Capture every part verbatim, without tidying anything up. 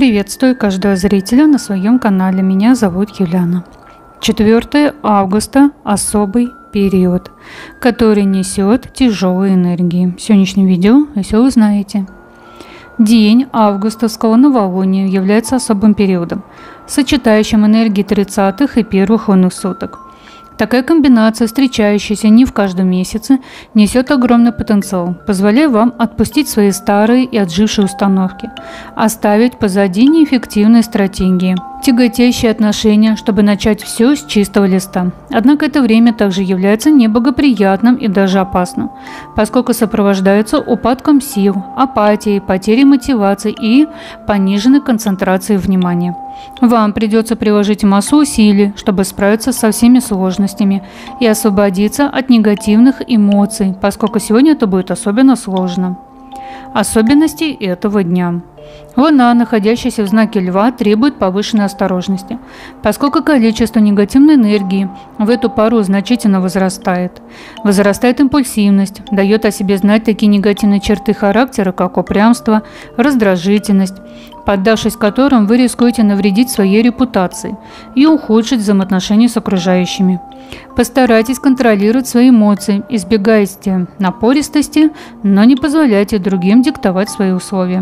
Приветствую каждого зрителя на своем канале. Меня зовут Юлиана. четвёртое августа – особый период, который несет тяжелые энергии. В сегодняшнем видео вы все узнаете. День августовского новолуния является особым периодом, сочетающим энергии тридцатых и первых лунных суток. Такая комбинация, встречающаяся не в каждом месяце, несет огромный потенциал, позволяя вам отпустить свои старые и отжившие установки, оставить позади неэффективные стратегии, тяготящие отношения, чтобы начать все с чистого листа. Однако это время также является неблагоприятным и даже опасным, поскольку сопровождается упадком сил, апатией, потерей мотивации и пониженной концентрацией внимания. Вам придется приложить массу усилий, чтобы справиться со всеми сложностями и освободиться от негативных эмоций, поскольку сегодня это будет особенно сложно. Особенности этого дня. Луна, находящаяся в знаке Льва, требует повышенной осторожности, поскольку количество негативной энергии в эту пару значительно возрастает. Возрастает импульсивность, дает о себе знать такие негативные черты характера, как упрямство, раздражительность, поддавшись которым вы рискуете навредить своей репутации и ухудшить взаимоотношения с окружающими. Постарайтесь контролировать свои эмоции, избегайте напористости, но не позволяйте другим диктовать свои условия.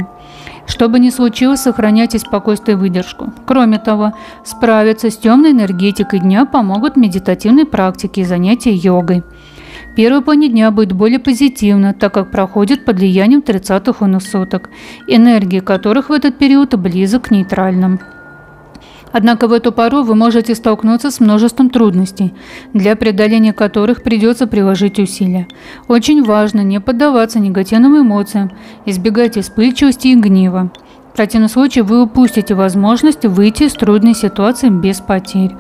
Что бы ни случилось, сохраняйте спокойствие и выдержку. Кроме того, справиться с темной энергетикой дня помогут медитативные практики и занятия йогой. Первый половина дня будет более позитивно, так как проходит под влиянием тридцатых лунных суток, энергии которых в этот период близок к нейтральным. Однако в эту пару вы можете столкнуться с множеством трудностей, для преодоления которых придется приложить усилия. Очень важно не поддаваться негативным эмоциям, избегайте вспыльчивости и гнева. В противном случае вы упустите возможность выйти из трудной ситуации без потерь.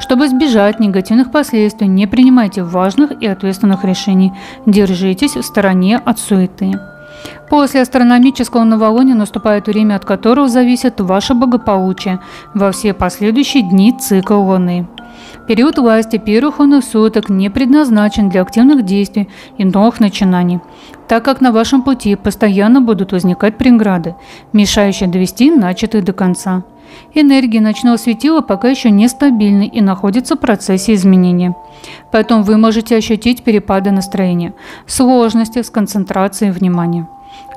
Чтобы избежать негативных последствий, не принимайте важных и ответственных решений, держитесь в стороне от суеты. После астрономического новолуния наступает время, от которого зависит ваше благополучие во все последующие дни цикла Луны. Период власти первых лунных суток не предназначен для активных действий и новых начинаний, так как на вашем пути постоянно будут возникать преграды, мешающие довести начатое до конца. Энергия ночного светила пока еще нестабильна и находится в процессе изменения. Поэтому вы можете ощутить перепады настроения, сложности с концентрацией внимания.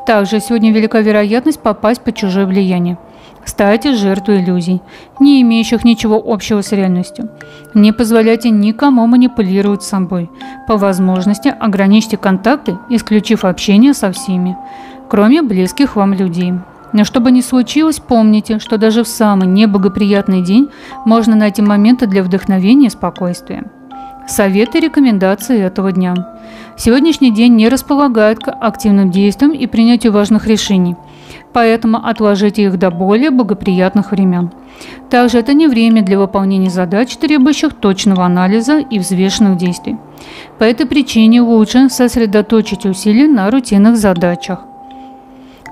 Также сегодня велика вероятность попасть под чужое влияние. Стайте жертвой иллюзий, не имеющих ничего общего с реальностью. Не позволяйте никому манипулировать собой. По возможности ограничьте контакты, исключив общение со всеми, кроме близких вам людей. Но что бы ни случилось, помните, что даже в самый неблагоприятный день можно найти моменты для вдохновения и спокойствия. Советы и рекомендации этого дня. Сегодняшний день не располагает к активным действиям и принятию важных решений, поэтому отложите их до более благоприятных времен. Также это не время для выполнения задач, требующих точного анализа и взвешенных действий. По этой причине лучше сосредоточить усилия на рутинных задачах,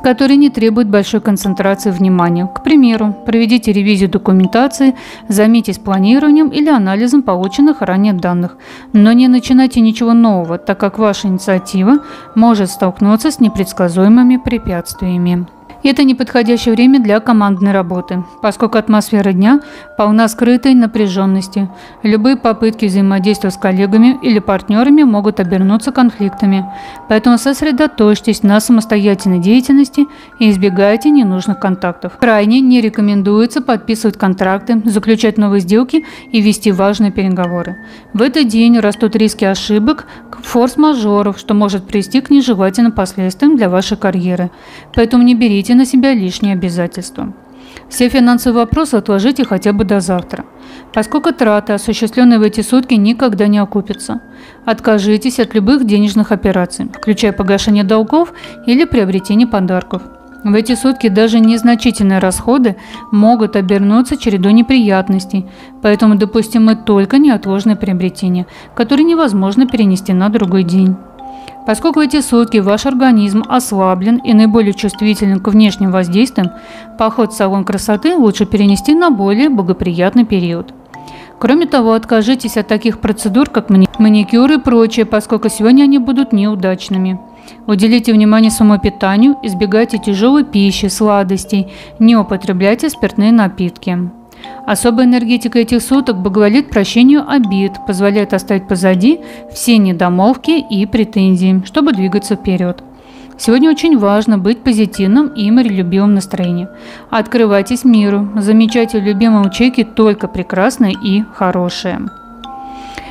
которые не требуют большой концентрации внимания. К примеру, проведите ревизию документации, займитесь планированием или анализом полученных ранее данных, но не начинайте ничего нового, так как ваша инициатива может столкнуться с непредсказуемыми препятствиями. Это неподходящее время для командной работы, поскольку атмосфера дня полна скрытой напряженности. Любые попытки взаимодействия с коллегами или партнерами могут обернуться конфликтами, поэтому сосредоточьтесь на самостоятельной деятельности и избегайте ненужных контактов. Крайне не рекомендуется подписывать контракты, заключать новые сделки и вести важные переговоры. В этот день растут риски ошибок, форс-мажоров, что может привести к нежелательным последствиям для вашей карьеры, поэтому не берите на себя лишние обязательства. Все финансовые вопросы отложите хотя бы до завтра, поскольку траты, осуществленные в эти сутки, никогда не окупятся. Откажитесь от любых денежных операций, включая погашение долгов или приобретение подарков. В эти сутки даже незначительные расходы могут обернуться чередой неприятностей, поэтому допустимы только неотложные приобретения, которые невозможно перенести на другой день. Поскольку в эти сутки ваш организм ослаблен и наиболее чувствителен к внешним воздействиям, поход в салон красоты лучше перенести на более благоприятный период. Кроме того, откажитесь от таких процедур, как маникюр и прочее, поскольку сегодня они будут неудачными. Уделите внимание своему питанию, избегайте тяжелой пищи, сладостей, не употребляйте спиртные напитки. Особая энергетика этих суток благоволит прощению обид, позволяет оставить позади все недомолвки и претензии, чтобы двигаться вперед. Сегодня очень важно быть позитивным и миролюбивым настроением. Открывайтесь миру, замечайте в любимом человеке только прекрасное и хорошее.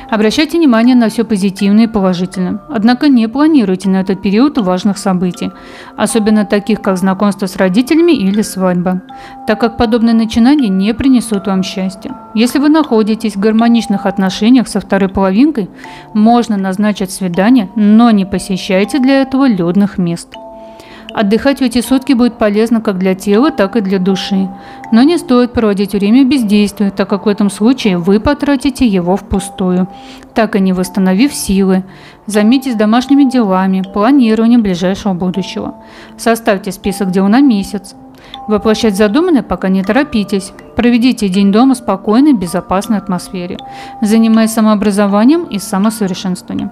Обращайте внимание на все позитивное и положительное, однако не планируйте на этот период важных событий, особенно таких, как знакомство с родителями или свадьба, так как подобные начинания не принесут вам счастья. Если вы находитесь в гармоничных отношениях со второй половинкой, можно назначить свидание, но не посещайте для этого людных мест. Отдыхать в эти сутки будет полезно как для тела, так и для души. Но не стоит проводить время в бездействии, так как в этом случае вы потратите его впустую, так и не восстановив силы. Займитесь домашними делами, планированием ближайшего будущего. Составьте список дел на месяц. Воплощать задуманное пока не торопитесь. Проведите день дома в спокойной, безопасной атмосфере, занимаясь самообразованием и самосовершенствованием.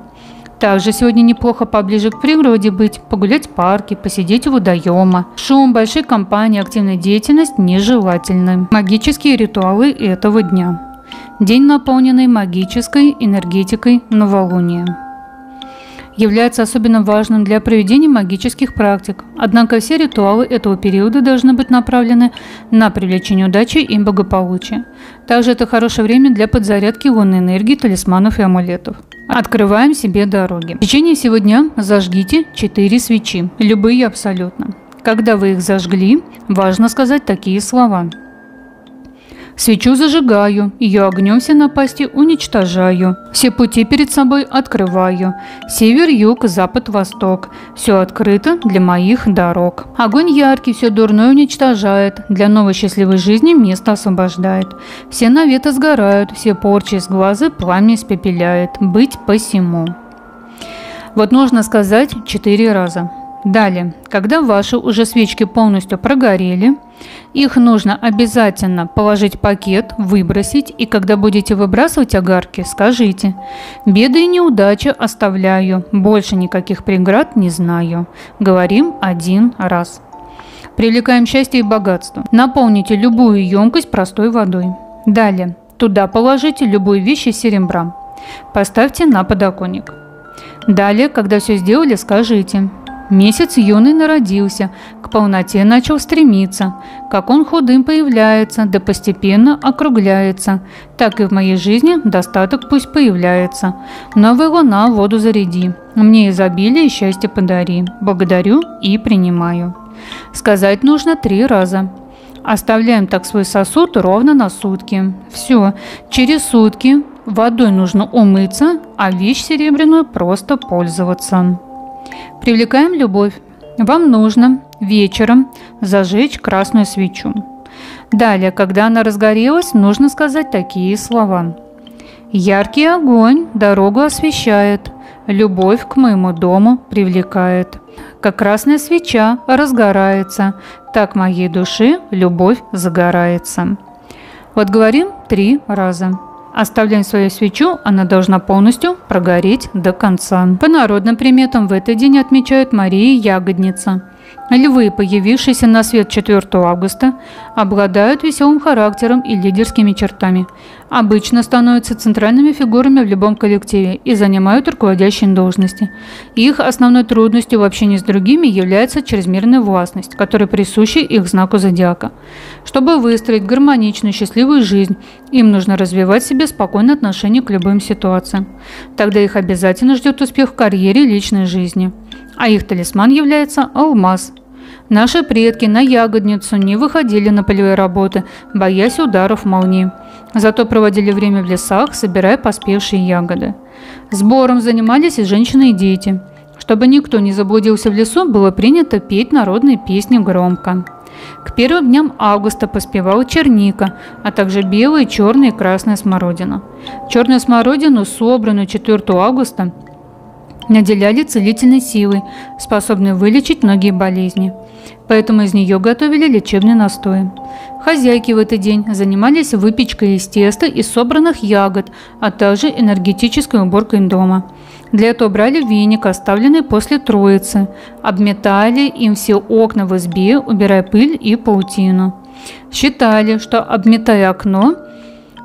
Также сегодня неплохо поближе к природе быть, погулять в парке, посидеть у водоема. Шум, большие компании, активная деятельность нежелательны. Магические ритуалы этого дня. День, наполненный магической энергетикой новолуния, является особенно важным для проведения магических практик. Однако все ритуалы этого периода должны быть направлены на привлечение удачи и благополучия. Также это хорошее время для подзарядки лунной энергии, талисманов и амулетов. Открываем себе дороги. В течение всего дня зажгите четыре свечи, любые абсолютно. Когда вы их зажгли, важно сказать такие слова. Свечу зажигаю, ее огнем все напасти уничтожаю, все пути перед собой открываю, север, юг, запад, восток, все открыто для моих дорог. Огонь яркий, все дурное уничтожает, для новой счастливой жизни место освобождает, все наветы сгорают, все порчи из глаза пламя испепеляет, быть посему. Вот нужно сказать четыре раза. Далее, когда ваши уже свечки полностью прогорели, их нужно обязательно положить в пакет, выбросить, и когда будете выбрасывать огарки, скажите: «Беды и неудачи оставляю, больше никаких преград не знаю». Говорим один раз. Привлекаем счастье и богатство. Наполните любую емкость простой водой. Далее, туда положите любую вещь из серебра. Поставьте на подоконник. Далее, когда все сделали, скажите: «Месяц юный народился, к полноте начал стремиться, как он худым появляется, да постепенно округляется, так и в моей жизни достаток пусть появляется. Новая луна воду заряди, мне изобилие и счастье подари, благодарю и принимаю». Сказать нужно три раза. Оставляем так свой сосуд ровно на сутки. Все, через сутки водой нужно умыться, а вещь серебряную просто пользоваться. Привлекаем любовь. Вам нужно вечером зажечь красную свечу. Далее, когда она разгорелась, нужно сказать такие слова: «Яркий огонь дорогу освещает, любовь к моему дому привлекает. Как красная свеча разгорается, так моей души любовь загорается». Вот говорим три раза. Оставляем свою свечу, она должна полностью прогореть до конца. По народным приметам в этот день отмечают Марию Ягодницу. Львы, появившиеся на свет четвёртого августа, обладают веселым характером и лидерскими чертами. Обычно становятся центральными фигурами в любом коллективе и занимают руководящие должности. Их основной трудностью в общении с другими является чрезмерная властность, которая присуща их знаку зодиака. Чтобы выстроить гармоничную, счастливую жизнь, им нужно развивать в себе спокойное отношение к любым ситуациям. Тогда их обязательно ждет успех в карьере и личной жизни. А их талисман является алмаз. Наши предки на Ягодницу не выходили на полевые работы, боясь ударов молнии. Зато проводили время в лесах, собирая поспевшие ягоды. Сбором занимались и женщины, и дети. Чтобы никто не заблудился в лесу, было принято петь народные песни громко. К первым дням августа поспевала черника, а также белая, черная и красная смородина. Черную смородину, собранную четвёртого августа, наделяли целительной силой, способной вылечить многие болезни. Поэтому из нее готовили лечебные настои. Хозяйки в этот день занимались выпечкой из теста и собранных ягод, а также энергетической уборкой дома. Для этого брали веник, оставленный после Троицы, обметали им все окна в избе, убирая пыль и паутину. Считали, что, обметая окно,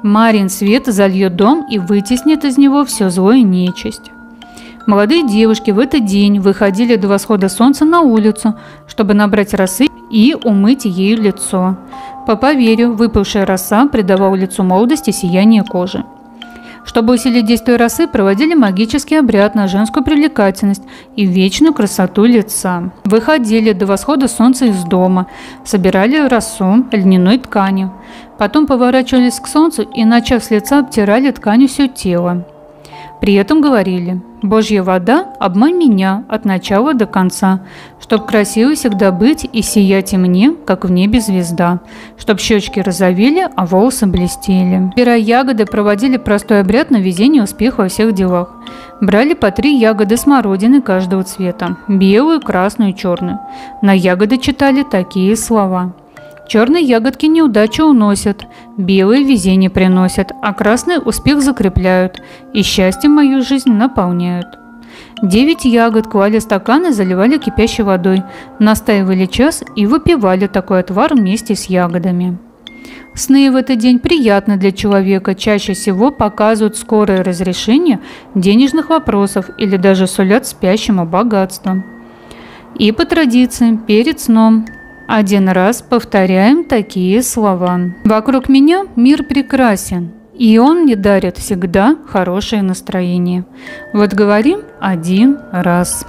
Марьин свет зальет дом и вытеснит из него все зло и нечисть. Молодые девушки в этот день выходили до восхода солнца на улицу, чтобы набрать росы и умыть ею лицо. По поверью, выпавшая роса придавала лицу молодости сияние кожи. Чтобы усилить действие росы, проводили магический обряд на женскую привлекательность и вечную красоту лица. Выходили до восхода солнца из дома, собирали росу льняной тканью. Потом поворачивались к солнцу и, начав с лица, обтирали тканью все тело. При этом говорили: «Божья вода, обмой меня от начала до конца, чтоб красивой всегда быть и сиять и мне, как в небе звезда, чтоб щечки розовели, а волосы блестели». Собирая ягоды, проводили простой обряд на везение успеха во всех делах. Брали по три ягоды смородины каждого цвета – белую, красную и черную. На ягоды читали такие слова: «Черные ягодки неудачу уносят, белые везение приносят, а красные успех закрепляют, и счастье мою жизнь наполняют». Девять ягод клали в стакан и заливали кипящей водой, настаивали час и выпивали такой отвар вместе с ягодами. Сны в этот день приятны для человека, чаще всего показывают скорое разрешение денежных вопросов или даже сулят спящему богатство. И по традиции перед сном один раз повторяем такие слова: «Вокруг меня мир прекрасен, и он мне дарит всегда хорошее настроение». Вот говорим один раз.